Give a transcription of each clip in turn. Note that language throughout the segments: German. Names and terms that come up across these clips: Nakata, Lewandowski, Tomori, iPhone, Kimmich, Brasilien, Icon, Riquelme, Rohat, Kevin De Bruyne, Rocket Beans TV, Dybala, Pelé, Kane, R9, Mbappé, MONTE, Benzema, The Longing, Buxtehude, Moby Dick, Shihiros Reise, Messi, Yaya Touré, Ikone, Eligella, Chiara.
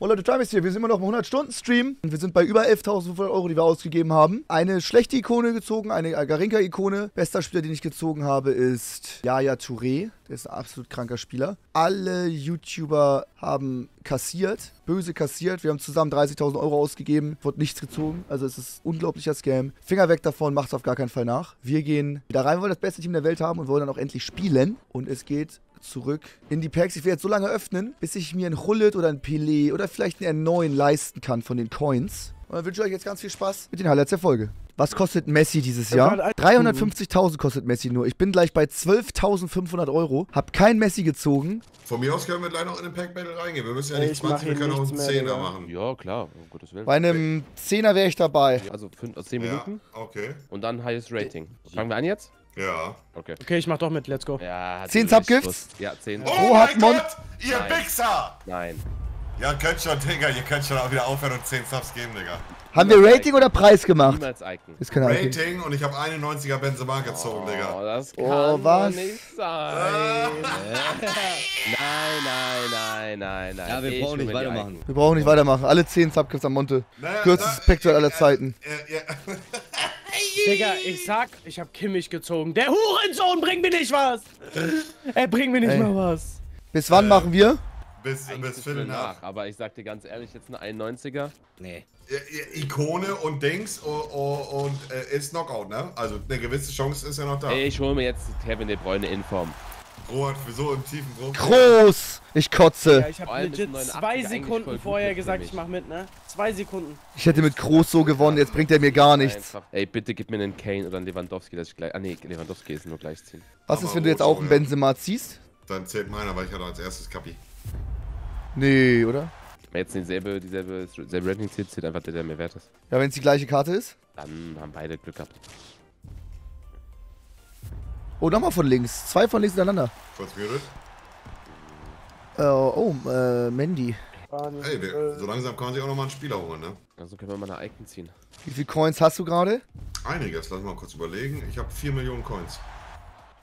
Und Leute, Time ist hier. Wir sind immer noch im 100-Stunden-Stream. Wir sind bei über 11.500 Euro, die wir ausgegeben haben. Eine schlechte Ikone gezogen, eine Agarinka-Ikone. Bester Spieler, den ich gezogen habe, ist Yaya Touré. Der ist ein absolut kranker Spieler. Alle YouTuber haben kassiert. Böse kassiert. Wir haben zusammen 30.000 Euro ausgegeben. Wurde nichts gezogen. Also es ist ein unglaublicher Scam. Finger weg davon. Macht's auf gar keinen Fall nach. Wir gehen wieder rein. Wir wollen das beste Team der Welt haben und wollen dann auch endlich spielen. Und es geht zurück in die Packs. Ich will jetzt so lange öffnen, bis ich mir einen Hullet oder einen Pelé oder vielleicht einen R9 leisten kann von den Coins. Und dann wünsche ich euch jetzt ganz viel Spaß mit den Highlights der Folge. Was kostet Messi dieses Jahr? 350.000 kostet Messi nur. Ich bin gleich bei 12.500 Euro. Hab kein Messi gezogen. Von mir aus können wir gleich noch in den Pack-Battle reingehen. Wir müssen ja nicht 20, wir können auch einen 10er machen. Ja, klar. Um Gottes Willen. Bei einem 10er wäre ich dabei. Also 10 Minuten. Ja, okay. Und dann Highest Rating. Fangen wir an jetzt? Ja. Okay. Okay, ich mach doch mit. Let's go. Ja, 10 Subgifts? Ja, 10. Oh mein Gott, ihr Wichser! Nein. Ja, könnt schon, Digga. Ihr könnt schon auch wieder aufhören und 10 Subs geben, Digga. Haben wir Rating oder Preis gemacht? Niemals Icon. Ist kein Rating Icon. Und ich habe 91er Benzema gezogen, Digga. Oh, das kann nicht sein. Nein. Ja, wir brauchen nicht weitermachen. Wir brauchen nicht weitermachen. Alle 10 Subgifts am Monte. Kürzestes Pack-Duell aller Zeiten. Digga, ich sag, ich hab Kimmich gezogen. Der Hurensohn bringt mir nicht was! Er bringt mir nicht mal was. Bis wann machen wir? Bis Viertel nach. Aber ich sag dir ganz ehrlich, jetzt ein 91er? Nee. Ikone und Dings und ist Knockout, ne? Also eine gewisse Chance ist ja noch da. Ey, ich hole mir jetzt Kevin De Bruyne in Form. Rohat, wieso im tiefen Bruch? Groß! Ich kotze. Ja, ich hab legit 2 Sekunden vorher gesagt, ich mach mit, ne? 2 Sekunden. Ich hätte mit Groß so gewonnen, jetzt bringt er mir gar nichts. Einfach. Ey, bitte gib mir einen Kane oder einen Lewandowski, dass ich gleich... Ah ne, Lewandowski ist nur gleich ziehen. Was ist, wenn du jetzt auch einen Benzema ziehst? Dann zählt meiner, weil ich hatte als erstes Kapi. Nee, oder? Jetzt dieselbe Rating zählt einfach der, der mir wert ist. Ja, wenn es die gleiche Karte ist? Dann haben beide Glück gehabt. Oh, nochmal von links. 2 von links hintereinander. Kurz muted. Mandy. Hey, so langsam kann man sich auch nochmal einen Spieler holen, ne? Also können wir mal eine Icon ziehen. Wie viele Coins hast du gerade? Einiges, lass mal kurz überlegen. Ich habe 4 Millionen Coins.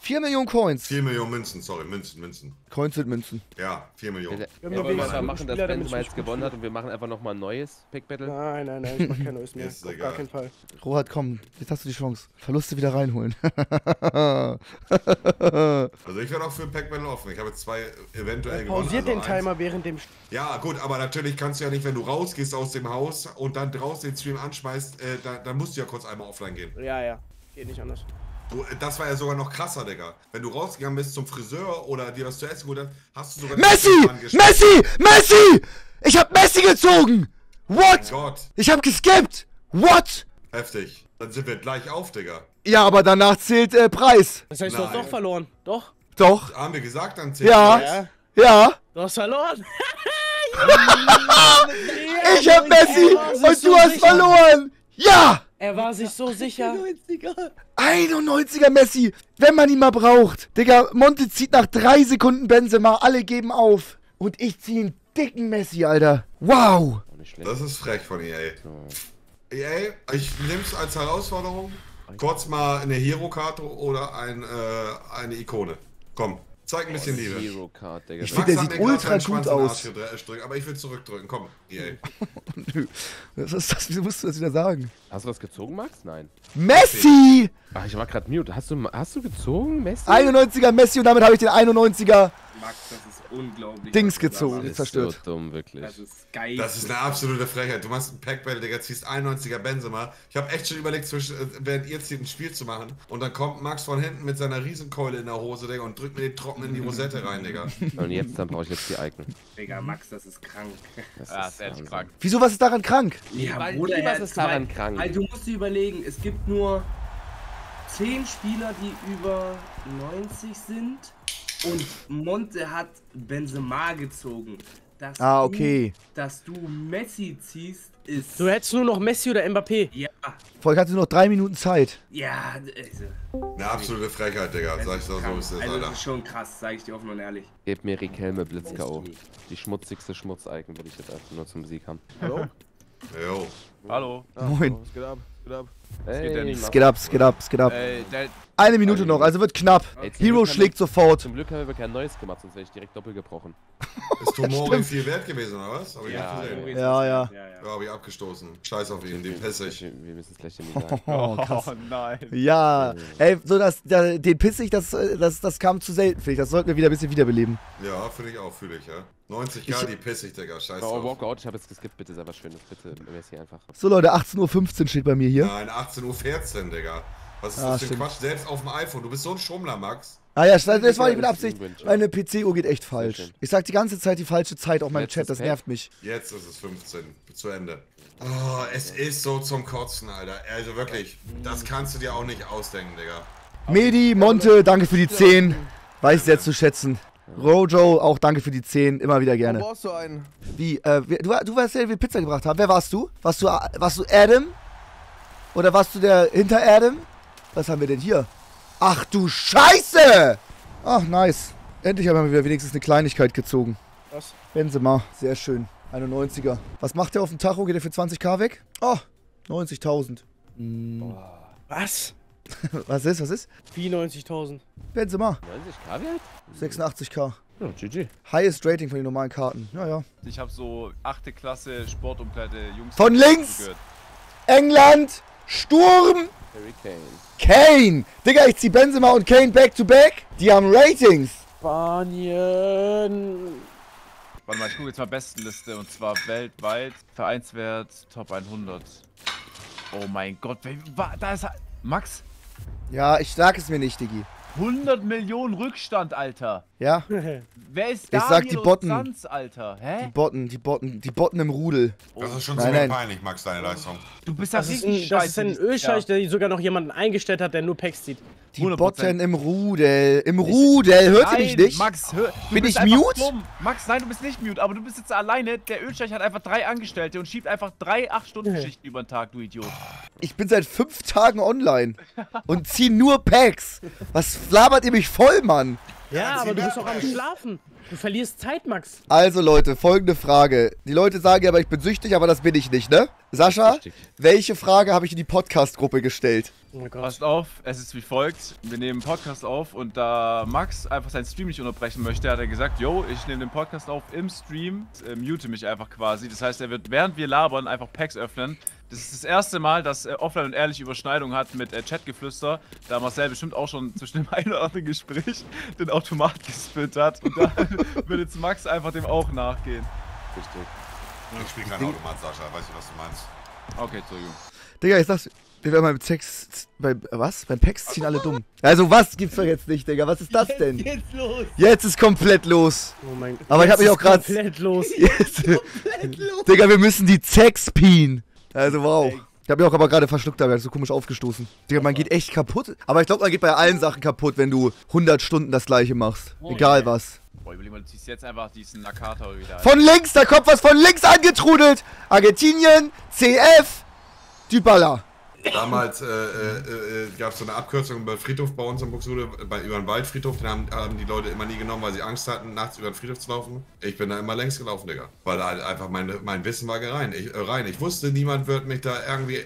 4 Millionen Coins? 4 Millionen Münzen, sorry, Münzen. Coins sind Münzen. Ja, 4 Millionen. Wir wollen mal machen, dass Benzema jetzt gewonnen hat und wir machen einfach nochmal ein neues Pack-Battle. Nein, ich mach kein neues mehr. Auf gar keinen Fall. Rohat, komm, jetzt hast du die Chance. Verluste wieder reinholen. Also ich werde auch für ein Pack-Battle offen. Ich habe jetzt 2 eventuell gewonnen. Pausiert den Timer während dem... Ja, gut, aber natürlich kannst du ja nicht, wenn du rausgehst aus dem Haus und dann draußen den Stream anschmeißt, dann musst du ja kurz einmal offline gehen. Ja, geht nicht anders. Das war ja sogar noch krasser, Digga. Wenn du rausgegangen bist zum Friseur oder dir was zu essen geholt hast, hast du sogar... Messi! Ich hab Messi gezogen! What? Oh Gott. Ich hab geskippt! What? Heftig. Dann sind wir gleich auf, Digga. Ja, aber danach zählt Preis. Das heißt, du hast doch verloren. Doch? Doch. Haben wir gesagt, dann zählt Preis. Ja. Du hast verloren. Ich hab Messi und du hast verloren. Ja! Er war sich so sicher. 91er Messi, wenn man ihn mal braucht. Digga, Monte zieht nach 3 Sekunden Benzema, alle geben auf. Und ich ziehe einen dicken Messi, Alter. Wow. Das ist frech von EA. EA, ich nehm's als Herausforderung. Kurz mal eine Hero-Karte oder eine Ikone. Komm, zeig ein bisschen Liebe. Ich finde, der sieht ultra gut aus. Aber ich will zurückdrücken, komm, EA. Nö. Was ist das? Wieso musst du das wieder sagen? Hast du was gezogen, Max? Nein. Messi! Ach, ich war gerade mute. Hast du gezogen, Messi? 91er Messi und damit habe ich den 91er... Max, das ist unglaublich. ...Dings gezogen, das ist zerstört. So dumm, wirklich. Das ist geil. Das ist eine absolute Frechheit. Du machst einen Pack-Battle, Digga, ziehst 91er Benzema. Ich habe echt schon überlegt, während ihr zieht, ein Spiel zu machen. Und dann kommt Max von hinten mit seiner Riesenkeule in der Hose, Digga, und drückt mir den Trocken in die Rosette rein, Digga. Und jetzt, dann brauche ich jetzt die Icon. Digga, Max, das ist krank. Das ist echt krank. Wieso, was ist daran krank? Ja, Bruder, was ist daran krank? Also, du musst dir überlegen, es gibt nur 10 Spieler, die über 90 sind und Monte hat Benzema gezogen. Okay. Dass du Messi ziehst, ist... Du hättest nur noch Messi oder Mbappé. Ja. Vorher hattest du noch 3 Minuten Zeit. Ja, also... Eine absolute Frechheit, Digga. Sag ich so, wie es ist, Alter. Das ist schon krass, sag ich dir offen und ehrlich. Gebt mir Riquelme Blitz-K.O. Die schmutzigste Schmutz-Icon würde ich jetzt einfach nur zum Sieg haben. Hallo? Jo. Hallo. Moin. Was geht ab? geht ab? Es geht ab, es geht ab, es geht ab. Eine Minute noch, also wird knapp. Okay. Hero schlägt sofort. Zum Glück haben wir aber kein neues gemacht, sonst wäre ich direkt doppelt gebrochen. Ist Tomori viel wert gewesen, oder was? Aber ja, ja, hab ich abgestoßen. Scheiß auf ihn, den pisse ich. Wir müssen es gleich den Liga. Oh nein. Ja, ey, so den pisse ich, das kam zu selten, finde ich. Das sollten wir wieder ein bisschen wiederbeleben. Ja, finde ich auch, fühle ich, ja. 90k, die pissig, Digga, scheiße. Oh, Walkout, ich hab jetzt geskippt, bitte, sei was Schönes, bitte, Messi einfach. So, Leute, 18:15 Uhr steht bei mir hier. Nein, 18:14 Uhr, Digga. Was ist das für ein Quatsch? Selbst auf dem iPhone, du bist so ein Schummler, Max. Ah ja, das war nicht mit Absicht. Meine PC-Uhr geht echt falsch. Ich sag die ganze Zeit die falsche Zeit auf meinem Chat, das nervt mich. Jetzt ist es 15, zu Ende. Oh, es ist so zum Kotzen, Alter. Also wirklich, das kannst du dir auch nicht ausdenken, Digga. Medi, Monte, danke für die 10. Weiß sehr zu schätzen. Rojo, auch danke für die 10, immer wieder gerne. Wo brauchst du einen? Wie, du warst der, der Pizza gebracht haben. Wer warst du? Warst du Adam? Oder warst du der hinter Adam? Was haben wir denn hier? Ach du Scheiße! Ach, nice. Endlich haben wir wieder wenigstens eine Kleinigkeit gezogen. Was? Benzema, sehr schön. 91er. Was macht der auf dem Tacho? Geht der für 20k weg? Oh, 90.000. Hm. Was? Was ist? 94.000. Benzema. 90k wert? 86k. Ja, GG. Highest Rating von den normalen Karten. Ja, ja. Ich habe so 8. Klasse Sportumkleide Jungs. Von links! Gehört. England! Sturm! Harry Kane! Digga, ich zieh Benzema und Kane back to back. Die haben Ratings. Spanien. Warte mal, ich gucke jetzt mal Bestenliste und zwar weltweit. Vereinswert Top 100. Oh mein Gott, da ist Max? Ja, ich sag es mir nicht, Diggi. 100 Millionen Rückstand, Alter. Ja. Wer ist da? Ich sag die Botten. Sanz, Alter. Hä? Die Botten im Rudel. Oh. Das ist schon ziemlich peinlich, Max, deine Leistung. Du bist das richtig scheiße. Das ist ein Ölscheich, der sogar noch jemanden eingestellt hat, der nur Packs zieht. Die 100%. Botten im Rudel. Im Rudel. Hört ihr mich nicht? Max, bin ich mute? Dumm. Max, nein, du bist nicht mute, aber du bist jetzt alleine. Der Ölscheich hat einfach 3 Angestellte und schiebt einfach 3 8-Stunden-Schichten über den Tag, du Idiot. Ich bin seit 5 Tagen online und zieh nur Packs. Was labert ihr mich voll, Mann? Ja, aber du bist auch am Schlafen. Du verlierst Zeit, Max. Also, Leute, folgende Frage. Die Leute sagen ja, aber ich bin süchtig, aber das bin ich nicht, ne? Sascha, welche Frage habe ich in die Podcast-Gruppe gestellt? Oh mein Gott. Passt auf, es ist wie folgt. Wir nehmen einen Podcast auf und da Max einfach seinen Stream nicht unterbrechen möchte, hat er gesagt, yo, ich nehme den Podcast auf im Stream, mute mich einfach quasi. Das heißt, er wird, während wir labern, einfach Packs öffnen. Das ist das erste Mal, dass Offline und Ehrlich Überschneidung hat mit Chatgeflüster, da Marcel bestimmt auch schon zwischen dem einen oder anderen Gespräch den Automat gespürt hat. Und da würde jetzt Max einfach dem auch nachgehen. Richtig. Ich spiele keinen Automat, Sascha, weiß ich, was du meinst. Okay, Entschuldigung. Digga, ich sag's, wir werden beim Sex, beim Packs ziehen alle dumm. Also was gibt's doch jetzt nicht, Digga, was ist das denn? Jetzt los! Jetzt ist komplett los! Oh mein Gott. Aber ich hab mich auch gerade... komplett los! Jetzt komplett los! Digga, wir müssen die Sex pien! Also wow. Ich hab mich auch aber gerade verschluckt, da bin ich so komisch aufgestoßen. Digga, man geht echt kaputt. Aber ich glaube, man geht bei allen Sachen kaputt, wenn du 100 Stunden das gleiche machst. Oh, egal was. Boah, überleg mal, du ziehst jetzt einfach diesen Nakata wieder. Alter. Von links, da kommt was von links angetrudelt. Argentinien, CF, Dybala. Damals gab es so eine Abkürzung bei Friedhof bei uns in Buxtehude, über den Waldfriedhof. Den haben die Leute immer nie genommen, weil sie Angst hatten, nachts über den Friedhof zu laufen. Ich bin da immer längs gelaufen, Digga. Weil da einfach mein Wissen war rein. Ich wusste, niemand wird mich da irgendwie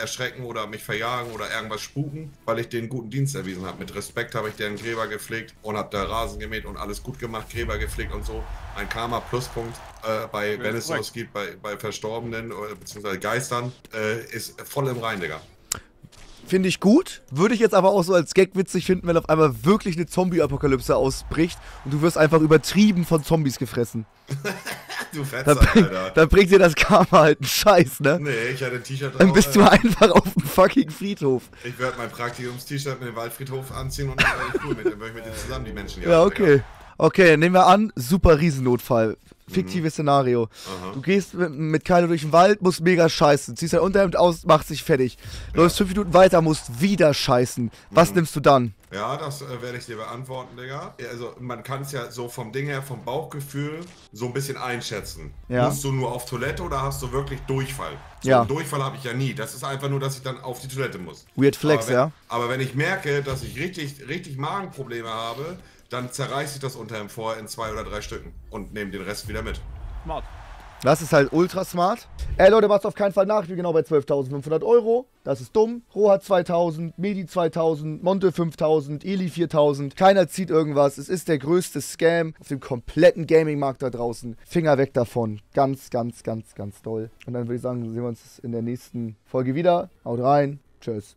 erschrecken oder mich verjagen oder irgendwas spuken, weil ich den guten Dienst erwiesen habe. Mit Respekt habe ich deren Gräber gepflegt und habe da Rasen gemäht und alles gut gemacht, Gräber gepflegt und so. Ein Karma-Pluspunkt, wenn es sowas gibt, bei Verstorbenen bzw. Geistern, ist voll im Rein, Digga. Finde ich gut, würde ich jetzt aber auch so als Gag witzig finden, wenn auf einmal wirklich eine Zombie-Apokalypse ausbricht und du wirst einfach übertrieben von Zombies gefressen. Du Fetzer, Alter. Dann bringt dir das Karma halt einen Scheiß, ne? Nee, ich hatte ein T-Shirt drauf. Dann bist du einfach auf dem fucking Friedhof. Ich werde mein Praktikums-T-Shirt mit dem Waldfriedhof anziehen und dann würde ich mit denen zusammen die Menschen hier. Ja, okay. Digga. Okay, nehmen wir an, super Riesennotfall. Fiktives Szenario. Aha. Du gehst mit Kylo durch den Wald, musst mega scheißen. Ziehst dein Unterhemd aus, machst dich fertig. Läufst 5 Minuten weiter, musst wieder scheißen. Was nimmst du dann? Ja, das werde ich dir beantworten, Digga. Also, man kann es ja so vom Ding her, vom Bauchgefühl, so ein bisschen einschätzen. Ja. Musst du nur auf Toilette oder hast du wirklich Durchfall? So ja. Durchfall habe ich ja nie. Das ist einfach nur, dass ich dann auf die Toilette muss. Weird Flex, ja. Aber wenn ich merke, dass ich richtig Magenprobleme habe, dann zerreiße ich das Unterhemd vorher in 2 oder 3 Stücken und nehme den Rest wieder mit. Smart. Das ist halt ultra smart. Ey Leute, macht es auf keinen Fall nach. Ich bin genau bei 12.500 Euro. Das ist dumm. Rohat 2.000, Medi 2.000, Monte 5.000, Eli 4.000. Keiner zieht irgendwas. Es ist der größte Scam auf dem kompletten Gaming-Markt da draußen. Finger weg davon. Ganz, ganz, ganz, ganz toll. Und dann würde ich sagen, sehen wir uns in der nächsten Folge wieder. Haut rein. Tschüss.